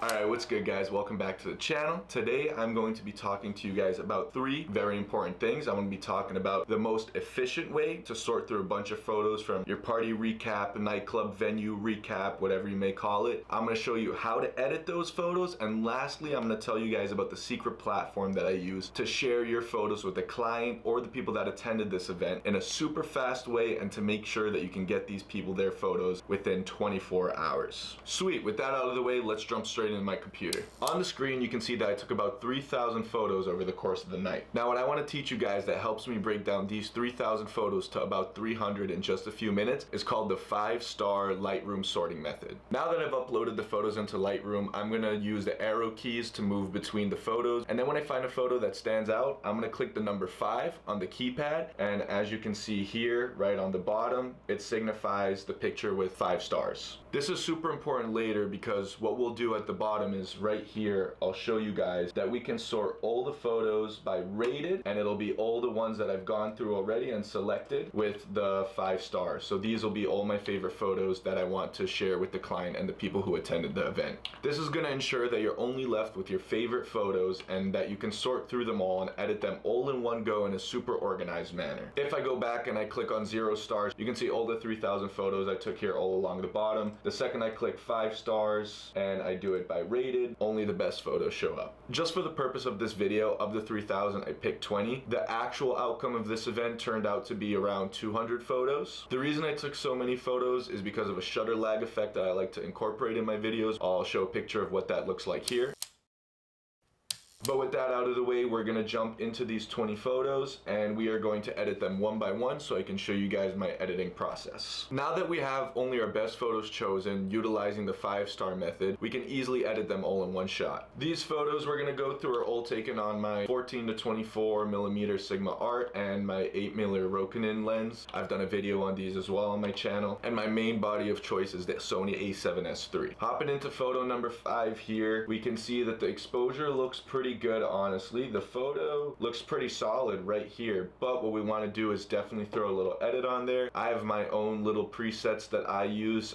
Alright, what's good guys? Welcome back to the channel. Today I'm going to be talking to you guys about three very important things. I'm going to be talking about the most efficient way to sort through a bunch of photos from your party recap, nightclub venue recap, whatever you may call it. I'm going to show you how to edit those photos, and lastly I'm going to tell you guys about the secret platform that I use to share your photos with the client or the people that attended this event in a super fast way and to make sure that you can get these people their photos within 24 hours. Sweet, with that out of the way, let's jump straight in my computer. On the screen you can see that I took about 3,000 photos over the course of the night. Now what I want to teach you guys that helps me break down these 3,000 photos to about 300 in just a few minutes is called the 5-star Lightroom sorting method. Now that I've uploaded the photos into Lightroom, I'm going to use the arrow keys to move between the photos, and then when I find a photo that stands out, I'm going to click the number 5 on the keypad, and as you can see here right on the bottom, it signifies the picture with 5 stars. This is super important later because what we'll do at the bottom is right here, I'll show you guys that we can sort all the photos by rated, and it'll be all the ones that I've gone through already and selected with the 5 stars. So these will be all my favorite photos that I want to share with the client and the people who attended the event. This is going to ensure that you're only left with your favorite photos and that you can sort through them all and edit them all in one go in a super organized manner. If I go back and I click on 0 stars, you can see all the 3,000 photos I took here all along the bottom. The second I click 5 stars and I do it by rated, only the best photos show up. Just for the purpose of this video, of the 3,000 I picked 20. The actual outcome of this event turned out to be around 200 photos. The reason I took so many photos is because of a shutter lag effect that I like to incorporate in my videos. I'll show a picture of what that looks like here. But with that out of the way, we're going to jump into these 20 photos and we are going to edit them one by one so I can show you guys my editing process. Now that we have only our best photos chosen, utilizing the 5-star method, we can easily edit them all in one shot. These photos we're going to go through are all taken on my 14 to 24 millimeter Sigma Art and my 8 mm Rokinon lens. I've done a video on these as well on my channel, and my main body of choice is the Sony a7S III. Hopping into photo number 5 here, we can see that the exposure looks pretty good. Honestly, the photo looks pretty solid right here, but what we want to do is definitely throw a little edit on there. I have my own little presets that I use.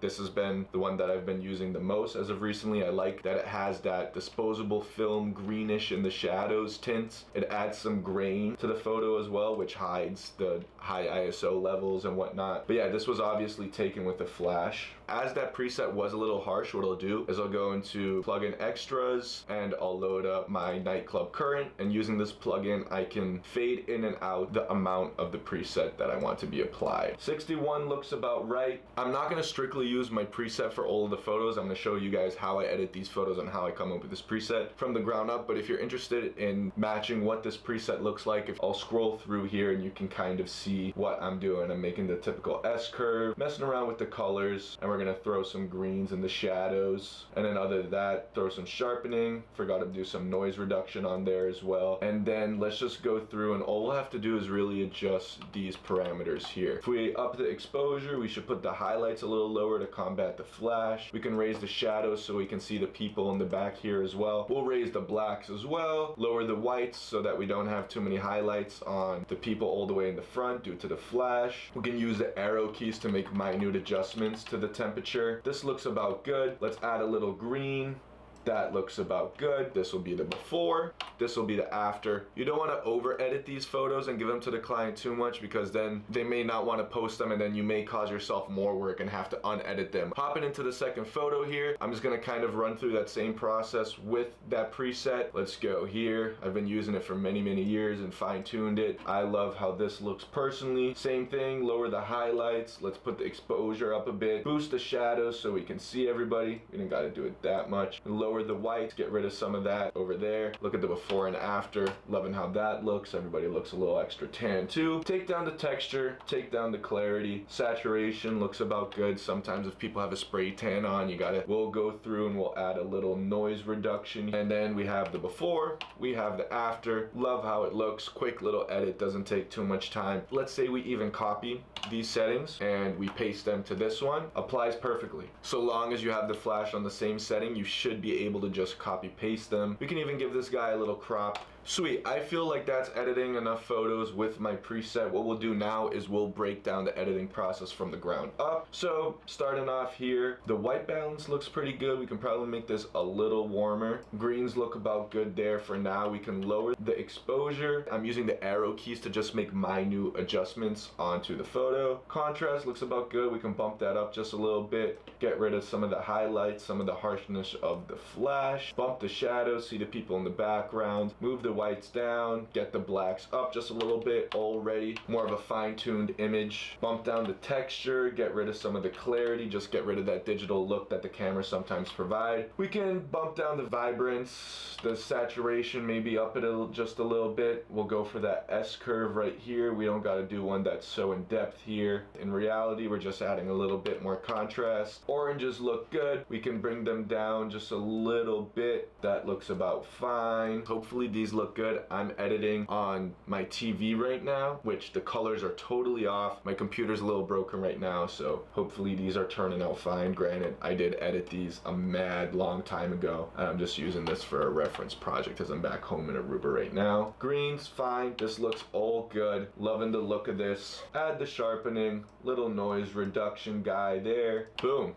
This has been the one that I've been using the most as of recently. I like that it has that disposable film greenish in the shadows tints. It adds some grain to the photo as well, which hides the high ISO levels and whatnot. But yeah, this was obviously taken with a flash. As that preset was a little harsh, what I'll do is I'll go into plugin extras and I'll load up my nightclub current, and using this plugin I can fade in and out the amount of the preset that I want to be applied. 61 looks about right. I'm not going to strictly use my preset for all of the photos. I'm going to show you guys how I edit these photos and how I come up with this preset from the ground up, but if you're interested in matching what this preset looks like, I'll scroll through here and you can kind of see what I'm doing. I'm making the typical S-curve, messing around with the colors, and we're going to throw some greens in the shadows, and then other than that, throw some sharpening. Forgot to do some noise reduction on there as well, and then let's just go through, and all we'll have to do is really adjust these parameters here. If we up the exposure, we should put the highlights a little lower to combat the flash. We can raise the shadows so we can see the people in the back here as well. We'll raise the blacks as well, lower the whites so that we don't have too many highlights on the people all the way in the front due to the flash. We can use the arrow keys to make minute adjustments to the temperature. This looks about good. Let's add a little green. That looks about good. This will be the before. This will be the after. You don't want to over edit these photos and give them to the client too much, because then they may not want to post them and then you may cause yourself more work and have to unedit them. Hopping into the second photo here, I'm just going to kind of run through that same process with that preset. Let's go here. I've been using it for many, many years and fine-tuned it. I love how this looks personally. Same thing, lower the highlights. Let's put the exposure up a bit. Boost the shadows so we can see everybody. We didn't got to do it that much. Lower the whites, get rid of some of that over there. Look at the before and after. Loving how that looks. Everybody looks a little extra tan too. Take down the texture, take down the clarity. Saturation looks about good. Sometimes if people have a spray tan on, we'll go through and we'll add a little noise reduction. And then we have the before, we have the after. Love how it looks. Quick little edit, doesn't take too much time. Let's say we even copy these settings and we paste them to this one. Applies perfectly. So long as you have the flash on the same setting, you should be able to just copy paste them. We can even give this guy a little crop. Sweet, I feel like that's editing enough photos with my preset. What we'll do now is we'll break down the editing process from the ground up. So, starting off here, the white balance looks pretty good. We can probably make this a little warmer. Greens look about good there for now. We can lower the exposure. I'm using the arrow keys to just make minute adjustments onto the photo. Contrast looks about good. We can bump that up just a little bit. Get rid of some of the highlights, some of the harshness of the flash. Bump the shadows, see the people in the background. Move the whites down, get the blacks up just a little bit. Already more of a fine-tuned image. Bump down the texture, get rid of some of the clarity, just get rid of that digital look that the camera sometimes provide. We can bump down the vibrance, the saturation, maybe up it just a little bit. We'll go for that S curve right here. We don't got to do one that's so in depth here. In reality, we're just adding a little bit more contrast. Oranges look good. We can bring them down just a little bit. That looks about fine. Hopefully these look good. I'm editing on my TV right now, which the colors are totally off. My computer's a little broken right now, so hopefully these are turning out fine. Granted, I did edit these a mad long time ago, and I'm just using this for a reference project as I'm back home in Aruba right now. Green's fine. This looks all good. Loving the look of this. Add the sharpening, little noise reduction guy there. Boom.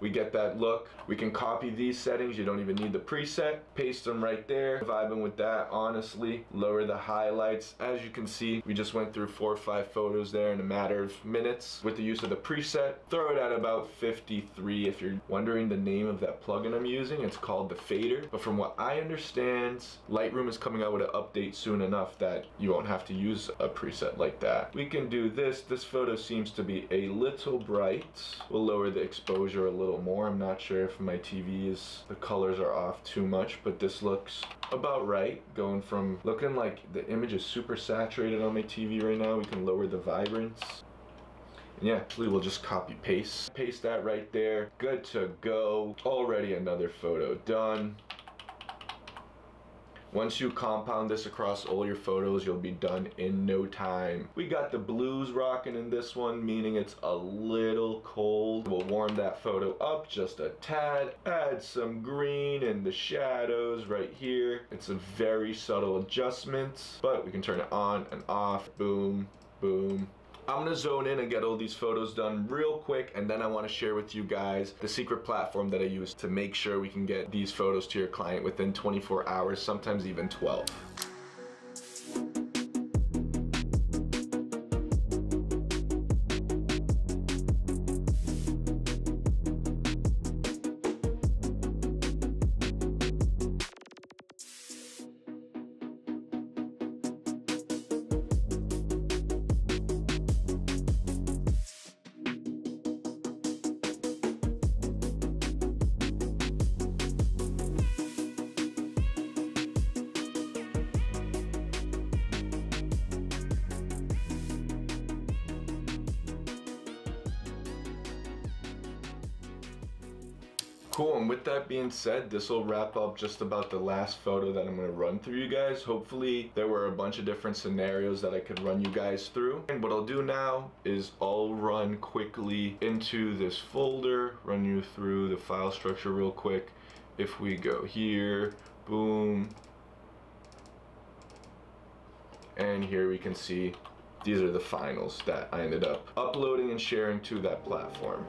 We get that look. We can copy these settings. You don't even need the preset. Paste them right there. Vibing with that, honestly. Lower the highlights. As you can see, we just went through 4 or 5 photos there in a matter of minutes with the use of the preset. Throw it at about 53. If you're wondering the name of that plugin I'm using, it's called the Fader. But from what I understand, Lightroom is coming out with an update soon enough that you won't have to use a preset like that. We can do this. This photo seems to be a little bright. We'll lower the exposure a little more. I'm not sure if my TV is, the colors are off too much, but this looks about right. Going from looking like the image is super saturated on my TV right now, we can lower the vibrance. Yeah, actually we'll just copy paste. Paste that right there. Good to go. Already another photo done. Once you compound this across all your photos, you'll be done in no time. We got the blues rocking in this one, meaning it's a little cold. We'll warm that photo up just a tad. Add some green in the shadows right here. It's a very subtle adjustment, but we can turn it on and off. Boom, boom. I'm gonna zone in and get all these photos done real quick, and then I want to share with you guys the secret platform that I use to make sure we can get these photos to your client within 24 hours, sometimes even 12. Cool, and with that being said, this will wrap up just about the last photo that I'm going to run through you guys. Hopefully there were a bunch of different scenarios that I could run you guys through. And what I'll do now is I'll run quickly into this folder, run you through the file structure real quick. If we go here, boom. And here we can see these are the finals that I ended up uploading and sharing to that platform.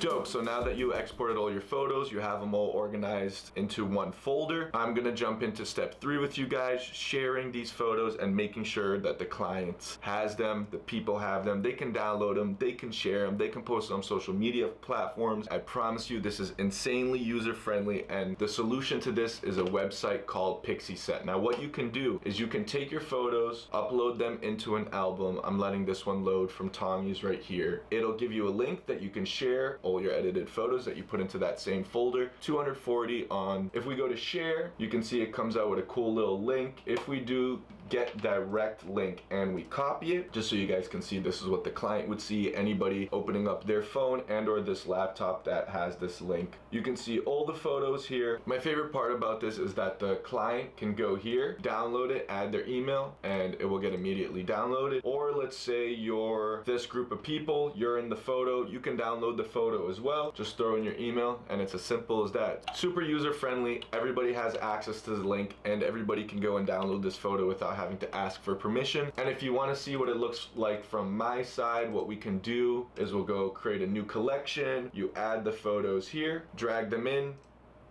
Dope, so now that you exported all your photos, you have them all organized into one folder. I'm gonna jump into step 3 with you guys, sharing these photos and making sure that the client has them, the people have them, they can download them, they can share them, they can post on social media platforms. I promise you this is insanely user-friendly, and the solution to this is a website called Pixieset. Now what you can do is you can take your photos, upload them into an album. I'm letting this one load from Tommy's right here. It'll give you a link that you can share all your edited photos that you put into that same folder. 240 on. If we go to share, you can see it comes out with a cool little link. If we do get direct link, and we copy it, just so you guys can see this is what the client would see. Anybody opening up their phone and or this laptop that has this link, you can see all the photos here. My favorite part about this is that the client can go here, download it, add their email, and it will get immediately downloaded. Or let's say you're this group of people, you're in the photo, you can download the photo as well, just throw in your email, and it's as simple as that. Super user friendly, everybody has access to the link, and everybody can go and download this photo without having to ask for permission. And if you want to see what it looks like from my side, what we can do is we'll go create a new collection, you add the photos here, drag them in.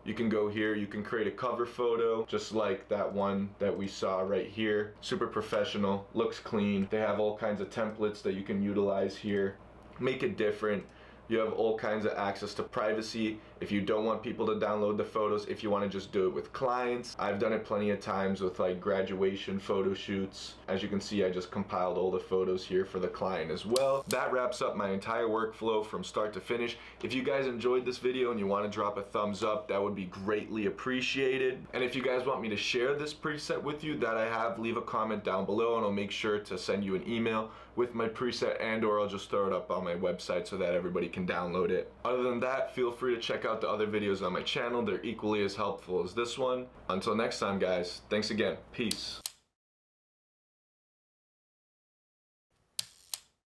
You can go here, you can create a cover photo, just like that one that we saw right here. Super professional, looks clean. They have all kinds of templates that you can utilize here. Make it different. You have all kinds of access to privacy. If you don't want people to download the photos, if you want to just do it with clients. I've done it plenty of times with like graduation photo shoots. As you can see, I just compiled all the photos here for the client as well. That wraps up my entire workflow from start to finish. If you guys enjoyed this video and you want to drop a thumbs up, that would be greatly appreciated. And if you guys want me to share this preset with you that I have, leave a comment down below and I'll make sure to send you an email with my preset, and or I'll just throw it up on my website so that everybody can download it. Other than that, feel free to check out the other videos on my channel. They're equally as helpful as this one. Until next time, guys, thanks again. Peace.